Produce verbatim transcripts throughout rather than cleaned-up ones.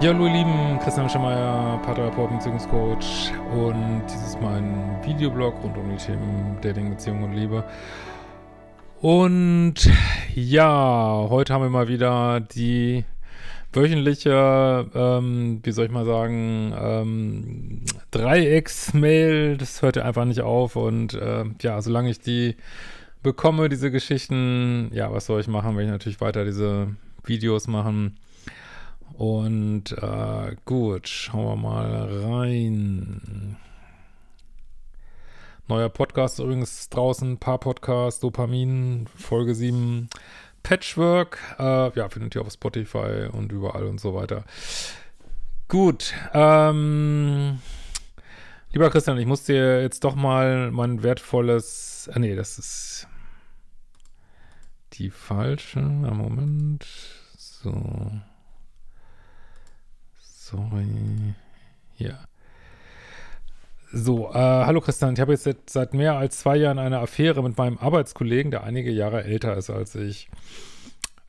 Ja, hallo ihr Lieben, Christian Hemschemeier, Paar Report, Beziehungscoach und dieses Mal ein Videoblog rund um die Themen Dating, Beziehung und Liebe. Und ja, heute haben wir mal wieder die wöchentliche, ähm, wie soll ich mal sagen, ähm, Dreiecks-Mail. Das hört ja einfach nicht auf und äh, ja, solange ich die bekomme, diese Geschichten, ja, was soll ich machen, wenn ich natürlich weiter diese Videos machen. Und äh, gut, schauen wir mal rein. Neuer Podcast übrigens draußen, Paar Podcast, Dopamin, Folge sieben, Patchwork. Äh, ja, findet ihr auf Spotify und überall und so weiter. Gut, ähm, lieber Christian, ich muss dir jetzt doch mal mein wertvolles, ah nee, das ist die falsche, na, Moment, so. Sorry. Ja. So, äh, hallo Christian, ich habe jetzt seit mehr als zwei Jahren eine Affäre mit meinem Arbeitskollegen, der einige Jahre älter ist als ich.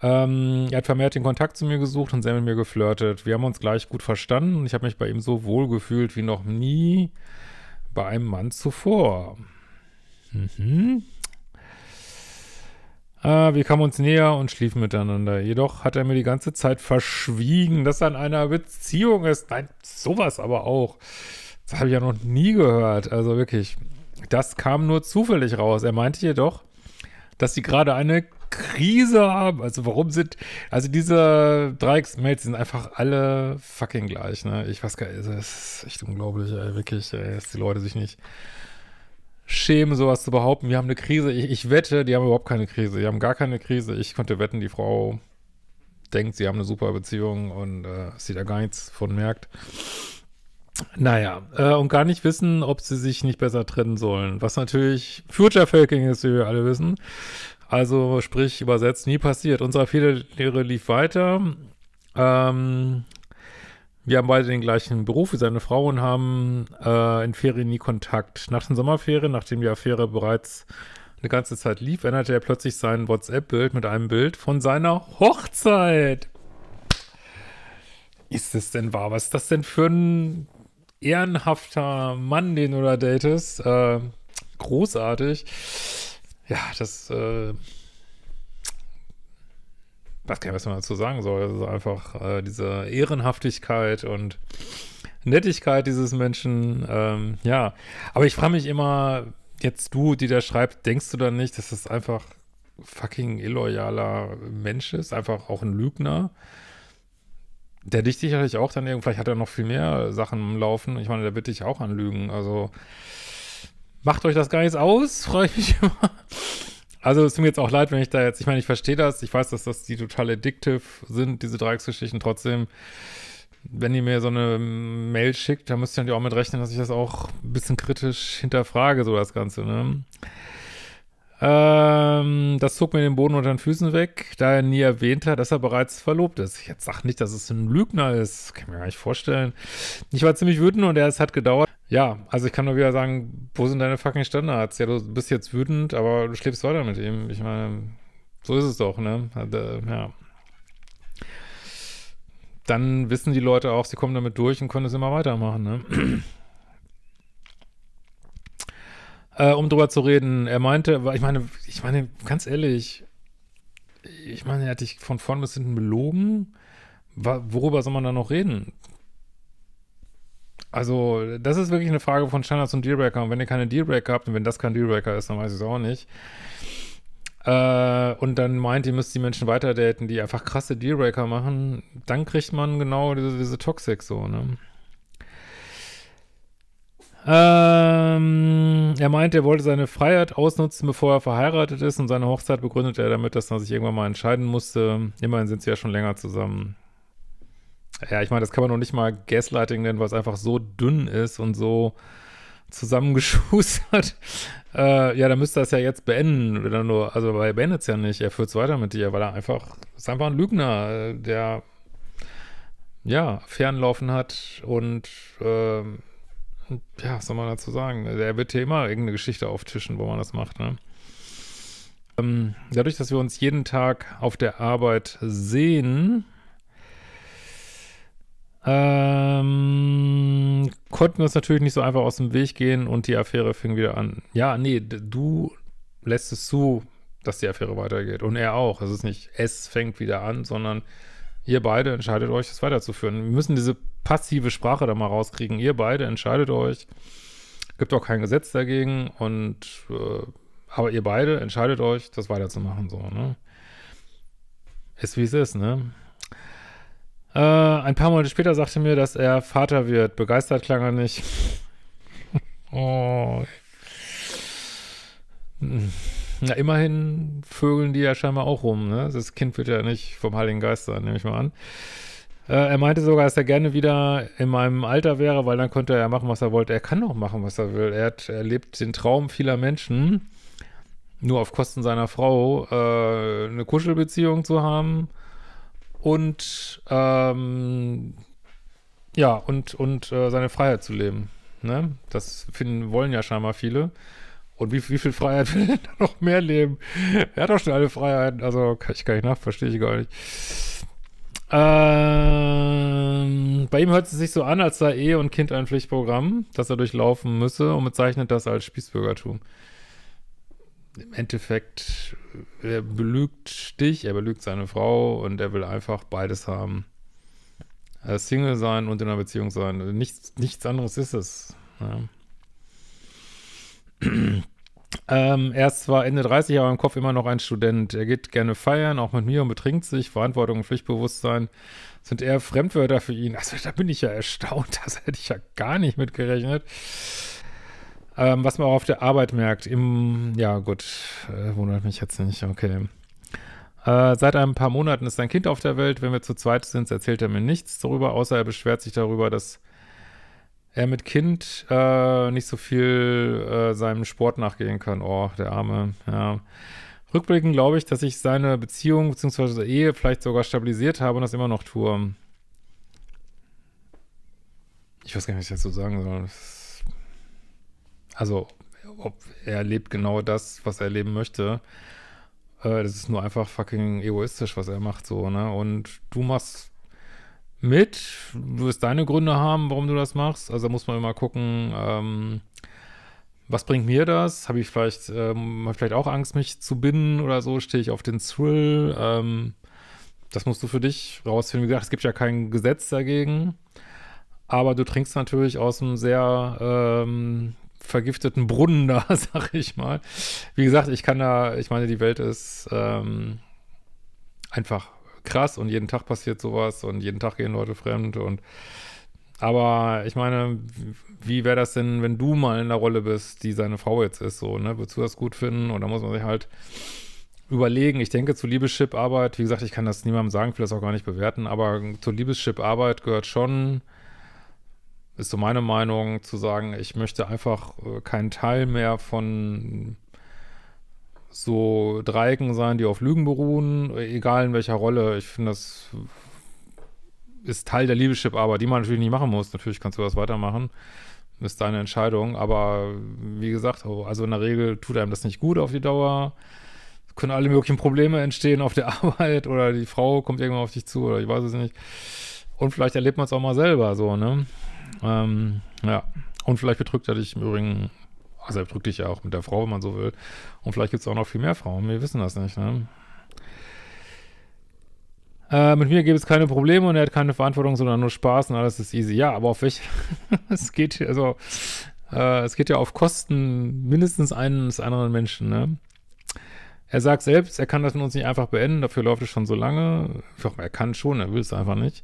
Ähm, er hat vermehrt den Kontakt zu mir gesucht und sehr mit mir geflirtet. Wir haben uns gleich gut verstanden und ich habe mich bei ihm so wohl gefühlt wie noch nie bei einem Mann zuvor. Mhm. Ah, wir kamen uns näher und schliefen miteinander. Jedoch hat er mir die ganze Zeit verschwiegen, dass er in einer Beziehung ist. Nein, sowas aber auch. Das habe ich ja noch nie gehört. Also wirklich, das kam nur zufällig raus. Er meinte jedoch, dass sie gerade eine Krise haben. Also warum sind, also diese Dreiecks-Mails sind einfach alle fucking gleich, ne? Ich weiß gar nicht, das ist echt unglaublich, ey, wirklich, ey, dass die Leute sich nicht schämen, sowas zu behaupten. Wir haben eine Krise. Ich, ich wette, die haben überhaupt keine Krise. Die haben gar keine Krise. Ich konnte wetten, die Frau denkt, sie haben eine super Beziehung und äh, sie da gar nichts von merkt. Naja, äh, und gar nicht wissen, ob sie sich nicht besser trennen sollen. Was natürlich Future-Faking ist, wie wir alle wissen. Also sprich, übersetzt, nie passiert. Unsere Affäre lief weiter. Ähm... Wir haben beide den gleichen Beruf wie seine Frau und haben äh, in Ferien nie Kontakt. Nach den Sommerferien, nachdem die Affäre bereits eine ganze Zeit lief, änderte er plötzlich sein WhatsApp-Bild mit einem Bild von seiner Hochzeit. Ist das denn wahr? Was ist das denn für ein ehrenhafter Mann, den du da datest? Äh, großartig. Ja, das... Äh Ich weiß gar nicht, was man dazu sagen soll. Das ist einfach äh, diese Ehrenhaftigkeit und Nettigkeit dieses Menschen. Ähm, ja, aber ich frage mich immer, jetzt du, die da schreibt, denkst du dann nicht, dass das einfach fucking illoyaler Mensch ist? Einfach auch ein Lügner? Der dich sicherlich auch dann irgendwie, vielleicht hat er noch viel mehr Sachen am Laufen. Ich meine, der wird dich auch anlügen. Also macht euch das gar nichts aus, freue ich mich immer. Also es tut mir jetzt auch leid, wenn ich da jetzt, ich meine, ich verstehe das, ich weiß, dass das die total addictive sind, diese Dreiecksgeschichten, trotzdem, wenn ihr mir so eine Mail schickt, dann müsst ihr natürlich auch mit rechnen, dass ich das auch ein bisschen kritisch hinterfrage, so das Ganze, ne? Ähm, das zog mir den Boden unter den Füßen weg, da er nie erwähnt hat, dass er bereits verlobt ist. Jetzt sag nicht, dass es ein Lügner ist, kann ich mir gar nicht vorstellen. Ich war ziemlich wütend und es hat gedauert. Ja, also ich kann nur wieder sagen, wo sind deine fucking Standards? Ja, du bist jetzt wütend, aber du schläfst weiter mit ihm. Ich meine, so ist es doch, ne? Ja. Dann wissen die Leute auch, sie kommen damit durch und können es immer weitermachen, ne? äh, um drüber zu reden, er meinte, ich meine, ich meine, ganz ehrlich, ich meine, er hat dich von vorn bis hinten belogen. Worüber soll man da noch reden? Also, das ist wirklich eine Frage von Standards und Dealbreaker. Und wenn ihr keine Dealbreaker habt und wenn das kein Dealbreaker ist, dann weiß ich es auch nicht. Äh, und dann meint, ihr müsst die Menschen weiter daten, die einfach krasse Dealbreaker machen. Dann kriegt man genau diese, diese Toxik so, ne? Ähm, er meint, er wollte seine Freiheit ausnutzen, bevor er verheiratet ist. Und seine Hochzeit begründet er damit, dass er sich irgendwann mal entscheiden musste. Immerhin sind sie ja schon länger zusammen. Ja, ich meine, das kann man noch nicht mal Gaslighting nennen, weil es einfach so dünn ist und so zusammengeschustert. Äh, ja, dann müsste er es ja jetzt beenden. Oder nur, also, aber er beendet es ja nicht. Er führt es weiter mit dir, weil er einfach, ist einfach ein Lügner, der, ja, Fernlaufen hat und, äh, ja, was soll man dazu sagen? Er wird hier immer irgendeine Geschichte auftischen, wo man das macht, ne? Ähm, dadurch, dass wir uns jeden Tag auf der Arbeit sehen, Ähm, konnten wir uns natürlich nicht so einfach aus dem Weg gehen und die Affäre fing wieder an. Ja, nee, du lässt es zu, dass die Affäre weitergeht. Und er auch. Es ist nicht, es fängt wieder an, sondern ihr beide entscheidet euch, es weiterzuführen. Wir müssen diese passive Sprache da mal rauskriegen. Ihr beide entscheidet euch. Gibt auch kein Gesetz dagegen. Und äh, aber ihr beide entscheidet euch, das weiterzumachen. So, ne? Ist wie es ist, ne? Äh, ein paar Monate später sagte mir, dass er Vater wird. Begeistert klang er nicht. Oh. Na, immerhin vögeln die ja scheinbar auch rum, ne? Das Kind wird ja nicht vom Heiligen Geist sein, nehme ich mal an. Äh, er meinte sogar, dass er gerne wieder in meinem Alter wäre, weil dann konnte er ja machen, was er wollte. Er kann doch machen, was er will. Er hat, er lebt den Traum vieler Menschen, nur auf Kosten seiner Frau, äh, eine Kuschelbeziehung zu haben und ähm, ja, und, und äh, seine Freiheit zu leben, ne? Das finden, wollen ja scheinbar viele. Und wie, wie viel Freiheit will er da noch mehr leben? Er hat doch schon alle Freiheiten. Also kann ich gar nicht nach, verstehe ich gar nicht. Ähm, bei ihm hört es sich so an, als sei Ehe und Kind ein Pflichtprogramm, das er durchlaufen müsse, und bezeichnet das als Spießbürgertum. Im Endeffekt, er belügt dich, er belügt seine Frau und er will einfach beides haben. Er Single sein und in einer Beziehung sein. Nichts, nichts anderes ist es. Ja. Ähm, er ist zwar Ende dreißig, aber im Kopf immer noch ein Student. Er geht gerne feiern, auch mit mir, und betrinkt sich. Verantwortung und Pflichtbewusstsein sind eher Fremdwörter für ihn. Also da bin ich ja erstaunt, das hätte ich ja gar nicht mitgerechnet. Ähm, was man auch auf der Arbeit merkt. Im, ja gut, äh, wundert mich jetzt nicht, okay. Äh, seit ein paar Monaten ist sein Kind auf der Welt. Wenn wir zu zweit sind, erzählt er mir nichts darüber, außer er beschwert sich darüber, dass er mit Kind äh, nicht so viel äh, seinem Sport nachgehen kann. Oh, der Arme, ja. Rückblickend glaube ich, dass ich seine Beziehung bzw. Ehe vielleicht sogar stabilisiert habe und das immer noch tue. Ich weiß gar nicht, was ich dazu sagen soll. Also, ob er lebt genau das, was er leben möchte. Äh, das ist nur einfach fucking egoistisch, was er macht, so, ne? Und du machst mit, du wirst deine Gründe haben, warum du das machst. Also da muss man immer gucken, ähm, was bringt mir das? Habe ich vielleicht, ähm, hab ich vielleicht auch Angst, mich zu binden oder so? Stehe ich auf den Thrill? Ähm, das musst du für dich rausfinden. Wie gesagt, es gibt ja kein Gesetz dagegen. Aber du trinkst natürlich aus einem sehr ähm, vergifteten Brunnen da, sag ich mal. Wie gesagt, ich kann da, ich meine, die Welt ist ähm, einfach krass und jeden Tag passiert sowas und jeden Tag gehen Leute fremd und aber ich meine, wie wäre das denn, wenn du mal in der Rolle bist, die seine Frau jetzt ist, so, ne? Würdest du das gut finden? Und da muss man sich halt überlegen. Ich denke, zur Liebeschip-Arbeit, wie gesagt, ich kann das niemandem sagen, will das auch gar nicht bewerten, aber zur Liebeschip-Arbeit gehört schon, ist so meine Meinung, zu sagen, ich möchte einfach keinen Teil mehr von so Dreiecken sein, die auf Lügen beruhen, egal in welcher Rolle. Ich finde, das ist Teil der Liebeschip-Arbeit, die man natürlich nicht machen muss. Natürlich kannst du das weitermachen, ist deine Entscheidung. Aber wie gesagt, also in der Regel tut einem das nicht gut auf die Dauer. Es können alle möglichen Probleme entstehen auf der Arbeit oder die Frau kommt irgendwann auf dich zu oder ich weiß es nicht. Und vielleicht erlebt man es auch mal selber so, ne? Ähm, ja. Und vielleicht betrügt er dich im Übrigen. Also er drückt dich ja auch mit der Frau, wenn man so will. Und vielleicht gibt es auch noch viel mehr Frauen. Wir wissen das nicht, ne? Äh, mit mir gäbe es keine Probleme und er hat keine Verantwortung, sondern nur Spaß und alles ist easy. Ja, aber auf welche? Es geht, also, äh, es geht ja auf Kosten mindestens eines anderen Menschen, ne? Er sagt selbst, er kann das mit uns nicht einfach beenden. Dafür läuft es schon so lange. Ich hoffe, er kann schon, er will es einfach nicht.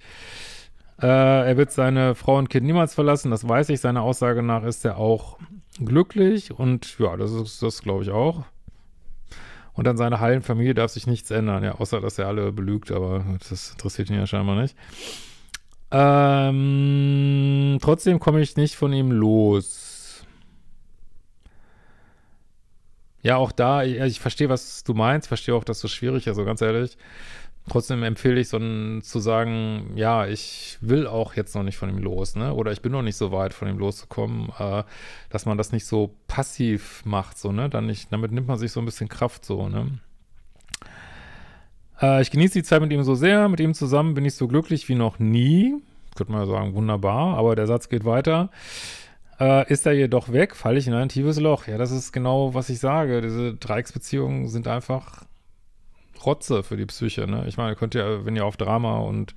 Äh, er wird seine Frau und Kind niemals verlassen. Das weiß ich. Seiner Aussage nach ist er auch glücklich und ja, das ist das, glaube ich, auch. Und an seiner heilen Familie darf sich nichts ändern, ja, außer dass er alle belügt, aber das interessiert ihn ja scheinbar nicht. Ähm, trotzdem komme ich nicht von ihm los. Ja, auch da, ich, ich verstehe, was du meinst, verstehe auch, dass das schwierig ist, so ganz ehrlich. Trotzdem empfehle ich so ein, zu sagen, ja, ich will auch jetzt noch nicht von ihm los, ne? Oder ich bin noch nicht so weit, von ihm loszukommen, äh, dass man das nicht so passiv macht, so, ne? Dann nicht, damit nimmt man sich so ein bisschen Kraft, so, ne? Äh, ich genieße die Zeit mit ihm so sehr, mit ihm zusammen bin ich so glücklich wie noch nie. könnte man sagen, wunderbar, aber der Satz geht weiter. Äh, ist er jedoch weg, falle ich in ein tiefes Loch. Ja, das ist genau, was ich sage. Diese Dreiecksbeziehungen sind einfach Rotze für die Psyche, ne? Ich meine, könnt ihr, wenn ihr auf Drama und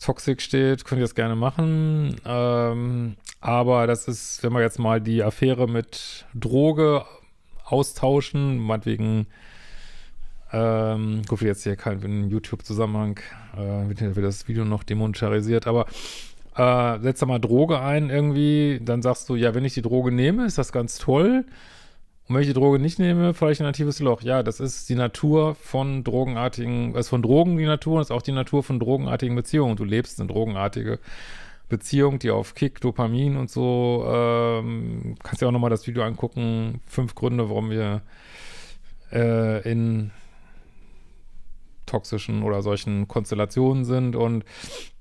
Toxik steht, könnt ihr das gerne machen. Ähm, aber das ist, wenn wir jetzt mal die Affäre mit Droge austauschen, meinetwegen, ähm, gut, jetzt hier kein YouTube-Zusammenhang, äh, wird, wird das Video noch demonetarisiert, aber äh, setzt da mal Droge ein irgendwie, dann sagst du, ja, wenn ich die Droge nehme, ist das ganz toll. Und wenn ich die Droge nicht nehme, falle ich in ein tiefes Loch. Ja, das ist die Natur von drogenartigen, also von Drogen die Natur, und ist auch die Natur von drogenartigen Beziehungen. Du lebst eine drogenartige Beziehung, die auf Kick, Dopamin und so, ähm, kannst ja auch nochmal das Video angucken, fünf Gründe, warum wir äh, in toxischen oder solchen Konstellationen sind, und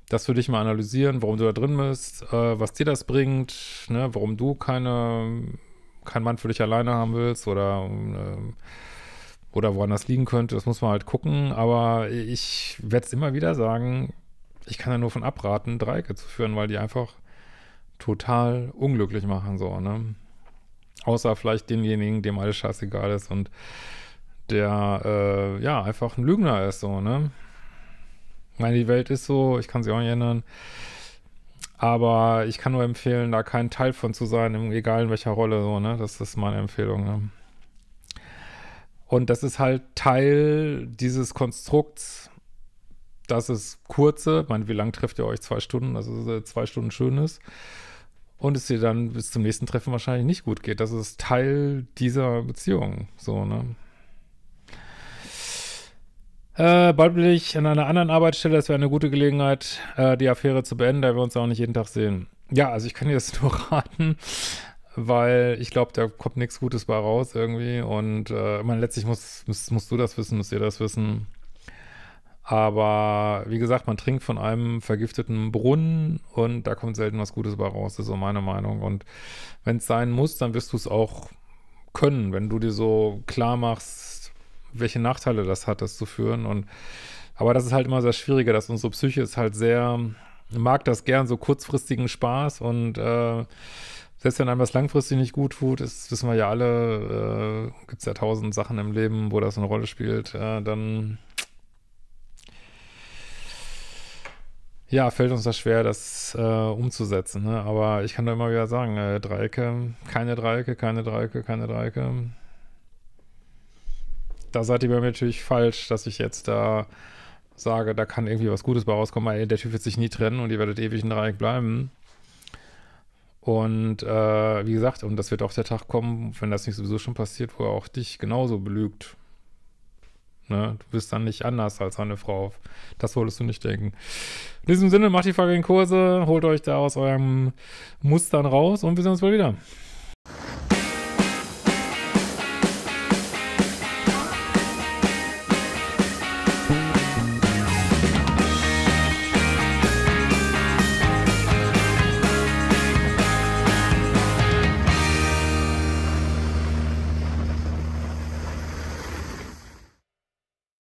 das für dich mal analysieren, warum du da drin bist, äh, was dir das bringt, ne, warum du keine... keinen Mann für dich alleine haben willst oder, oder woran das liegen könnte, das muss man halt gucken, aber ich werde es immer wieder sagen, ich kann ja nur von abraten, Dreiecke zu führen, weil die einfach total unglücklich machen, so, ne? Außer vielleicht denjenigen, dem alles scheißegal ist und der, äh, ja, einfach ein Lügner ist, so, ne? Ich meine, die Welt ist so, ich kann sie auch nicht ändern. Aber ich kann nur empfehlen, da kein Teil von zu sein, egal in welcher Rolle, so, ne? Das ist meine Empfehlung, ne? Und das ist halt Teil dieses Konstrukts, dass es kurze, ich meine, wie lange trefft ihr euch? Zwei Stunden, dass es zwei Stunden schön ist. Und es dir dann bis zum nächsten Treffen wahrscheinlich nicht gut geht. Das ist Teil dieser Beziehung, so, ne? Äh, bald will ich an einer anderen Arbeitsstelle, das wäre eine gute Gelegenheit, äh, die Affäre zu beenden, da wir uns auch nicht jeden Tag sehen. Ja, also ich kann dir das nur raten, weil ich glaube, da kommt nichts Gutes bei raus irgendwie, und äh, ich meine, letztlich musst, musst, musst du das wissen, müsst ihr das wissen. Aber wie gesagt, man trinkt von einem vergifteten Brunnen und da kommt selten was Gutes bei raus, das ist so meine Meinung. Und wenn es sein muss, dann wirst du es auch können, wenn du dir so klar machst, welche Nachteile das hat, das zu führen. Und aber das ist halt immer sehr schwieriger, dass unsere Psyche ist halt sehr, mag das gern, so kurzfristigen Spaß, und äh, selbst wenn einem das langfristig nicht gut tut, ist, wissen wir ja alle, äh, gibt es ja tausend Sachen im Leben, wo das eine Rolle spielt, äh, dann ja, fällt uns das schwer, das äh, umzusetzen, ne? Aber ich kann da immer wieder sagen, äh, Dreiecke, keine Dreiecke, keine Dreiecke, keine Dreiecke. Da seid ihr bei mir natürlich falsch, dass ich jetzt da sage, da kann irgendwie was Gutes bei rauskommen, weil der Typ wird sich nie trennen und ihr werdet ewig ein Dreieck bleiben. Und äh, wie gesagt, und das wird auch der Tag kommen, wenn das nicht sowieso schon passiert, wo er auch dich genauso belügt. Ne? Du bist dann nicht anders als eine Frau. Das solltest du nicht denken. In diesem Sinne, macht die fucking Kurse, holt euch da aus eurem Mustern raus und wir sehen uns bald wieder.